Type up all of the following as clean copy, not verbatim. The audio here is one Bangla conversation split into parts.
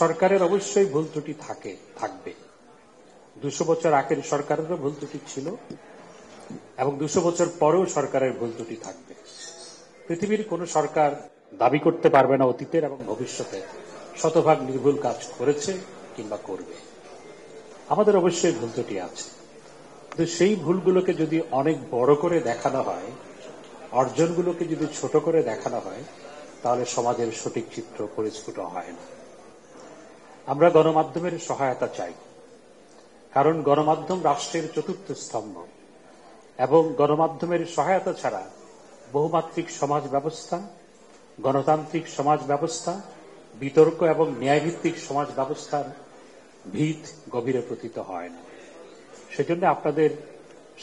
সরকারের অবশ্যই ভুল ত্রুটি থাকবে ২০০ বছর আগের সরকারেরও ভুল ত্রুটি ছিল এবং ২০০ বছর পরেও সরকারের ভুল ত্রুটি থাকবে। পৃথিবীর কোন সরকার দাবি করতে পারবে না অতীতের এবং ভবিষ্যতে শতভাগ নির্ভুল কাজ করেছে কিংবা করবে। আমাদের অবশ্যই ভুল ত্রুটি আছে, কিন্তু সেই ভুলগুলোকে যদি অনেক বড় করে দেখানো হয়, অর্জনগুলোকে যদি ছোট করে দেখানো হয়, তাহলে সমাজের সঠিক চিত্র পরিস্ফুট হয় না। আমরা গণমাধ্যমের সহায়তা চাই, কারণ গণমাধ্যম রাষ্ট্রের চতুর্থ স্তম্ভ এবং গণমাধ্যমের সহায়তা ছাড়া বহুমাত্রিক সমাজ ব্যবস্থা, গণতান্ত্রিক সমাজ ব্যবস্থা, বিতর্ক এবং ন্যায়ভিত্তিক সমাজ ব্যবস্থার ভিত গভীরে প্রতিত হয় না। সেজন্য আপনাদের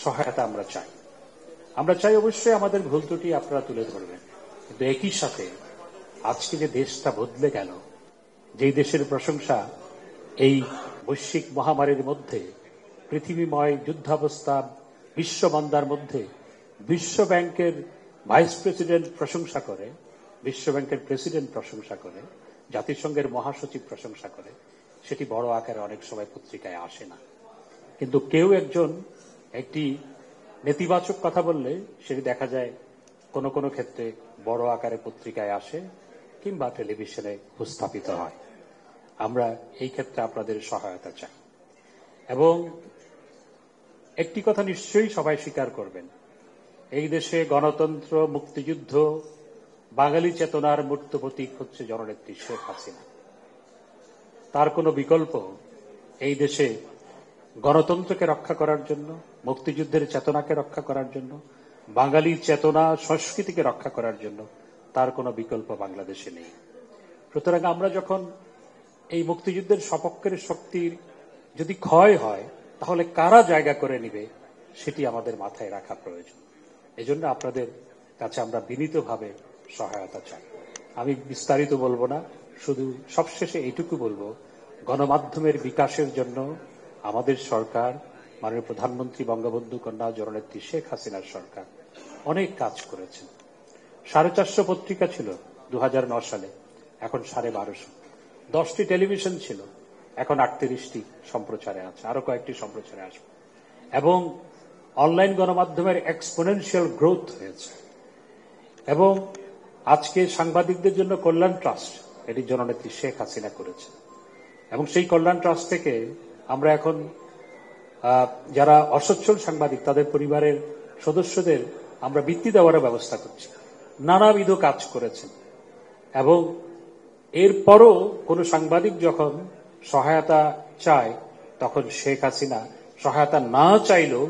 সহায়তা আমরা চাই। অবশ্যই আমাদের ভুল ত্রুটি আপনারা তুলে ধরবেন, কিন্তু একই সাথে আজকে যে দেশটা বদলে গেল, যেই দেশের প্রশংসা এই বৈশ্বিক মহামারীর মধ্যে, পৃথিবীময় যুদ্ধাবস্থা, বিশ্বমন্দার মধ্যে বিশ্বব্যাংকের ভাইস প্রেসিডেন্ট প্রশংসা করে, বিশ্বব্যাংকের প্রেসিডেন্ট প্রশংসা করে, জাতিসংঘের মহাসচিব প্রশংসা করে, সেটি বড় আকারে অনেক সময় পত্রিকায় আসে না। কিন্তু কেউ একজন একটি নেতিবাচক কথা বললে সেটি দেখা যায় কোন কোন ক্ষেত্রে বড় আকারে পত্রিকায় আসে কিংবা টেলিভিশনে উপস্থাপিত হয়। আমরা এই ক্ষেত্রে আপনাদের সহায়তা চাই। এবং একটি কথা নিশ্চয়ই সবাই স্বীকার করবেন, এই দেশে গণতন্ত্র, মুক্তিযুদ্ধ, বাঙালি চেতনার মূর্ত প্রতীক হচ্ছে জননেত্রী শেখ হাসিনা। তার কোনো বিকল্প এই দেশে গণতন্ত্রকে রক্ষা করার জন্য, মুক্তিযুদ্ধের চেতনাকে রক্ষা করার জন্য, বাঙালি চেতনা সংস্কৃতিকে রক্ষা করার জন্য তার কোনো বিকল্প বাংলাদেশে নেই। সুতরাং আমরা যখন এই মুক্তিযুদ্ধের সপক্ষের শক্তির যদি ক্ষয় হয়, তাহলে কারা জায়গা করে নেবে সেটি আমাদের মাথায় রাখা প্রয়োজন। এজন্য আপনাদের কাছে আমরা বিনীতভাবে সহায়তা চাই। আমি বিস্তারিত বলবো না, শুধু সবশেষে এইটুকু বলবো, গণমাধ্যমের বিকাশের জন্য আমাদের সরকার, মাননীয় প্রধানমন্ত্রী বঙ্গবন্ধু কন্যা জননেত্রী শেখ হাসিনার সরকার অনেক কাজ করেছেন। ৪৫০ পত্রিকা ছিল ২০০৯ সালে, এখন ১২৫০। ১০টি টেলিভিশন ছিল, এখন ৩৮টি সম্প্রচারে আছে, আরো কয়েকটি সম্প্রচারে আসবে। এবং অনলাইন গণমাধ্যমের এক্সপোনেনশিয়াল গ্রোথ হয়েছে। এবং আজকে সাংবাদিকদের জন্য কল্যাণ ট্রাস্ট, এটি জননেত্রী শেখ হাসিনা করেছে। এবং সেই কল্যাণ ট্রাস্ট থেকে আমরা এখন যারা অসচ্ছল সাংবাদিক, তাদের পরিবারের সদস্যদের আমরা বৃত্তি দেওয়ার ব্যবস্থা করছি। নানাবিধ কাজ করেছেন। এবং এরপরও কোনো সাংবাদিক যখন সহায়তা চায়, তখন শেখ হাসিনা সহায়তা না চাইলেও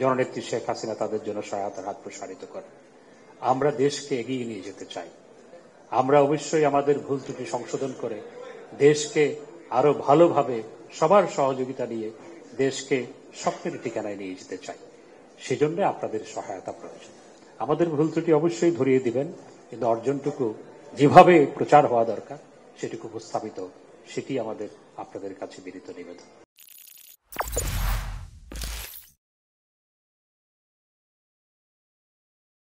জননেত্রী শেখ হাসিনা তাদের জন্য সহায়তার হাত প্রসারিত করে। আমরা দেশকে এগিয়ে নিয়ে যেতে চাই। আমরা অবশ্যই আমাদের ভুল ত্রুটি সংশোধন করে দেশকে আরো ভালোভাবে সবার সহযোগিতা নিয়ে দেশকে স্বপ্নের ঠিকানায় নিয়ে যেতে চাই। সেজন্য আপনাদের সহায়তা প্রয়োজন। আমাদের ভুল ত্রুটি অবশ্যই ধরিয়ে দিবেন, কিন্তু অর্জনটুকু যেভাবে প্রচার হওয়া দরকার সেটুকু উপস্থাপিত, সেটি আমাদের আপনাদের কাছে বিনীত নিবেদন।